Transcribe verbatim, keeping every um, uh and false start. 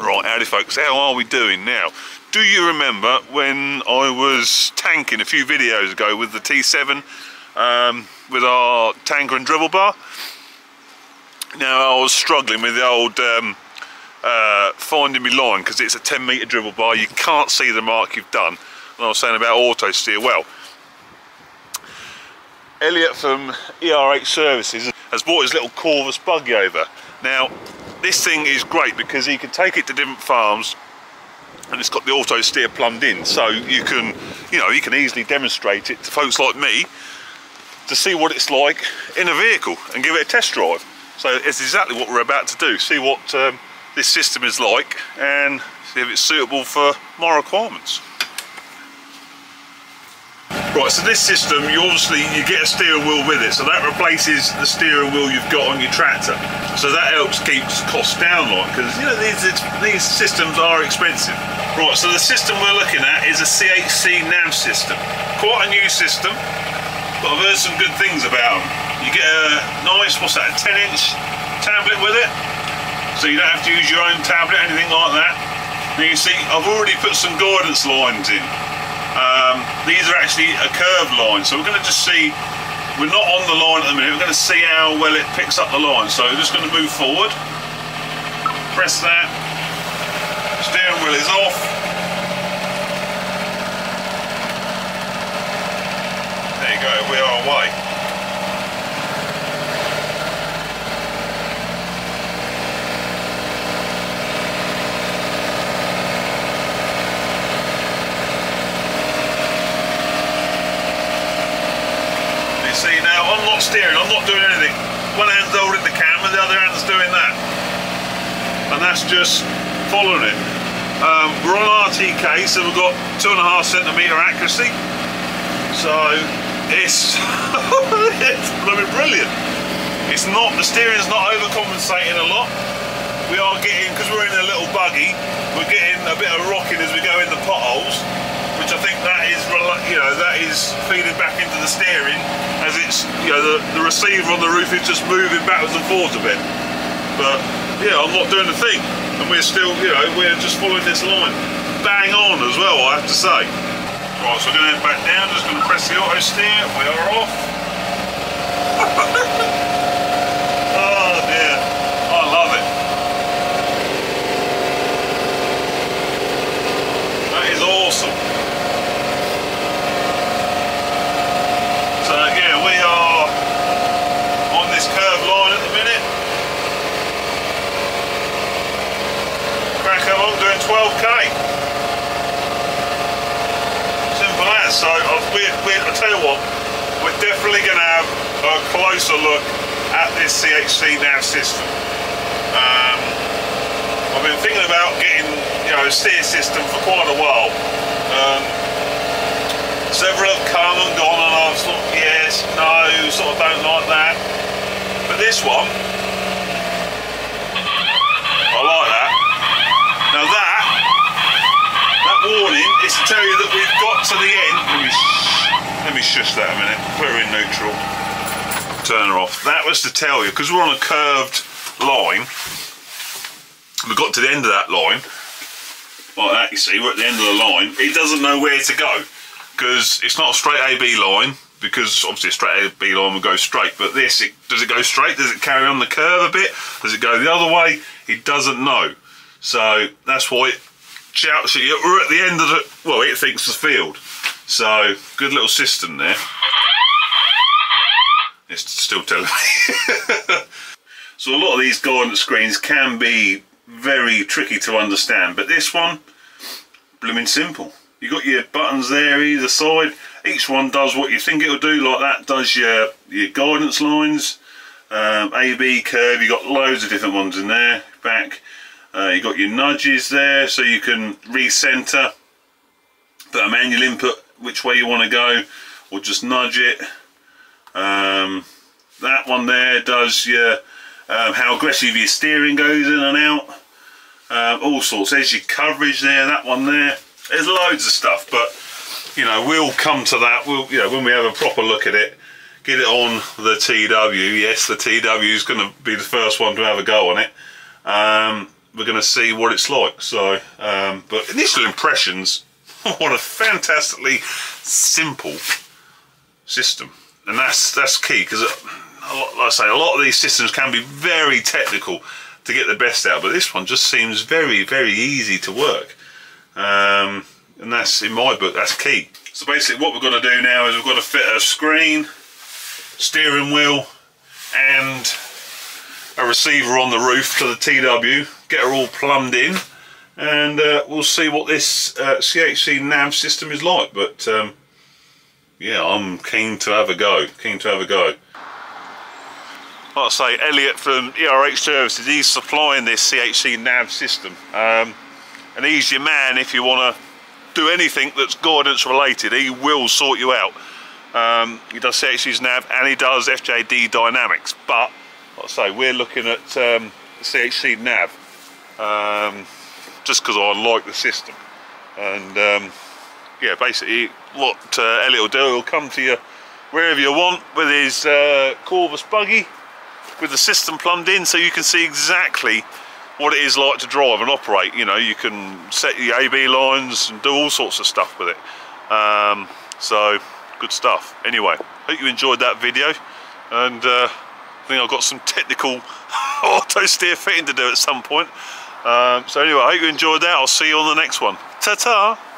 Right, howdy folks, how are we doing now? Do you remember when I was tanking a few videos ago with the T seven um, with our tanker and dribble bar? Now I was struggling with the old um, uh, finding me line because it's a ten metre dribble bar, you can't see the mark you've done, and I was saying about auto steer. Well, Elliot from E R H Services has brought his little Corvus buggy over. Now this thing is great because you can take it to different farms and it's got the auto steer plumbed in, so you can, you know, you can easily demonstrate it to folks like me to see what it's like in a vehicle and give it a test drive. So it's exactly what we're about to do, see what um, this system is like and see if it's suitable for my requirements. Right, so this system, you obviously you get a steering wheel with it, so that replaces the steering wheel you've got on your tractor. So that helps keeps costs down, like, because you know these these systems are expensive. Right, so the system we're looking at is a C H C N A V system. Quite a new system, but I've heard some good things about them. You get a nice, what's that, a ten inch tablet with it, so you don't have to use your own tablet, anything like that. Now you see, I've already put some guidance lines in. Um, these are actually a curved line, so we're going to just see, we're not on the line at the minute, we're going to see how well it picks up the line. So we're just going to move forward, press that, steering wheel is off, there you go, we are away. I'm not steering, I'm not doing anything. One hand's holding the cam and the other hand's doing that. And that's just following it. Um, we're on R T K, so we've got two and a half centimetre accuracy. So it's, it's blooming brilliant. It's not, the steering's not overcompensating a lot. We are getting, because we're in a little buggy, we're getting a bit of rocking as we go in the potholes, which I think that is, you know, that is feeding back into the steering, as it's, you know, the, the receiver on the roof is just moving backwards and forwards a bit. But yeah, I'm not doing a thing, and we're still, you know, we're just following this line, bang on as well, I have to say. Right, so we're going to head back down. Just going to press the auto steer. We are off. Oh dear, I love it. That is awesome. So we're, we're, I tell you what, we're definitely going to have a closer look at this C H C N A V system. Um, I've been thinking about getting, you know, a steer system for quite a while. Um, several have come and gone, and I've sort of yes, no, sort of don't like that. But this one, I like that. Now that, that warning is to tell you that we've got to the end. Let me, let me shush that a minute, put her in neutral, turn her off. That was to tell you, because we're on a curved line, we got to the end of that line, like that, you see, we're at the end of the line. It doesn't know where to go, because it's not a straight A B line, because obviously a straight A B line will go straight, but this, it, does it go straight? Does it carry on the curve a bit? Does it go the other way? It doesn't know. So that's why it shouts at you, we're at the end of the, well, it thinks the field. So good little system there. It's still telling me. So a lot of these guidance screens can be very tricky to understand, but this one, blooming simple. You got your buttons there either side, each one does what you think it'll do, like that does your your guidance lines, um, A B curve, you got loads of different ones in there, back. Uh, you got your nudges there, so you can recenter, put a manual input which way you want to go, or just nudge it. Um, that one there does your um, how aggressive your steering goes in and out, um, all sorts. There's your coverage there. That one there. There's loads of stuff, but you know we'll come to that. We'll, you know, when we have a proper look at it, get it on the T W. Yes, the T W is going to be the first one to have a go on it. Um, we're going to see what it's like. So, um, but initial impressions, what a fantastically simple system, and that's that's key, because like I say, a lot of these systems can be very technical to get the best out, but this one just seems very very easy to work, um, and that's, in my book, that's key. So basically what we're going to do now is we've got to fit a screen, steering wheel and a receiver on the roof to the T W, get her all plumbed in, and uh, we'll see what this uh, C H C N A V system is like. But um, yeah, I'm keen to have a go, keen to have a go. Like I say, Elliot from E R H Services, he's supplying this C H C N A V system, um, and he's your man if you want to do anything that's guidance related. He will sort you out. Um, he does C H C N A V and he does F J D Dynamics, but like I say, we're looking at um, C H C N A V um, just because I like the system. And um, yeah, basically what uh, Elliot will do, he'll come to you wherever you want with his uh, Corvus buggy with the system plumbed in, so you can see exactly what it is like to drive and operate. You know, you can set the A B lines and do all sorts of stuff with it. Um, so good stuff. Anyway, hope you enjoyed that video, and uh, I think I've got some technical auto steer fitting to do at some point. Um, so anyway, I hope you enjoyed that. I'll see you on the next one. Ta-ta!